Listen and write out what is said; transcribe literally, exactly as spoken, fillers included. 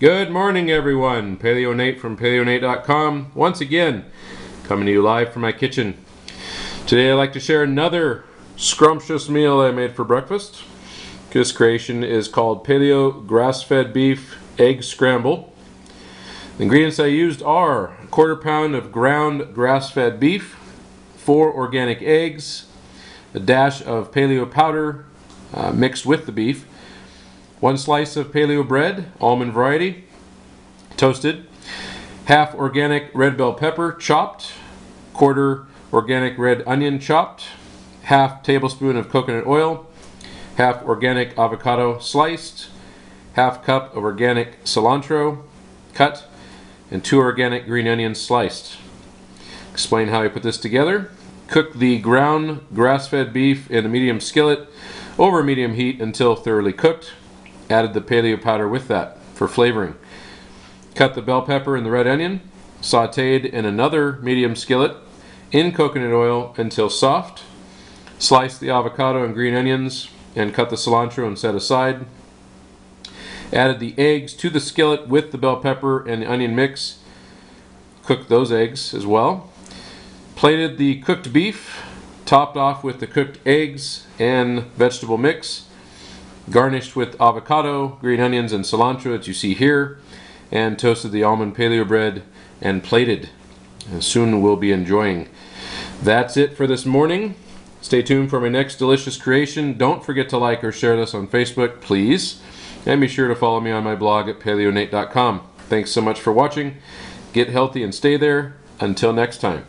Good morning, everyone. Paleo Nate from paleo nate dot com once again, coming to you live from my kitchen. Today I'd like to share another scrumptious meal I made for breakfast. This creation is called Paleo Grass-Fed Beef Egg Scramble. The ingredients I used are a quarter pound of ground grass-fed beef, four organic eggs, a dash of paleo powder uh, mixed with the beef, one slice of paleo bread, almond variety, toasted, half organic red bell pepper chopped, quarter organic red onion chopped, half tablespoon of coconut oil, half organic avocado sliced, half cup of organic cilantro cut, and two organic green onions sliced. Explain how I put this together. Cook the ground grass-fed beef in a medium skillet over medium heat until thoroughly cooked. Added the paleo powder with that for flavoring. Cut the bell pepper and the red onion, sauteed in another medium skillet in coconut oil until soft. Slice the avocado and green onions and cut the cilantro and set aside. Added the eggs to the skillet with the bell pepper and the onion mix. Cooked those eggs as well. Plated the cooked beef, topped off with the cooked eggs and vegetable mix. Garnished with avocado, green onions, and cilantro that you see here, and toasted the almond paleo bread and plated. And soon we'll be enjoying. That's it for this morning. Stay tuned for my next delicious creation. Don't forget to like or share this on Facebook, please. And be sure to follow me on my blog at paleo nate dot com. Thanks so much for watching. Get healthy and stay there. Until next time.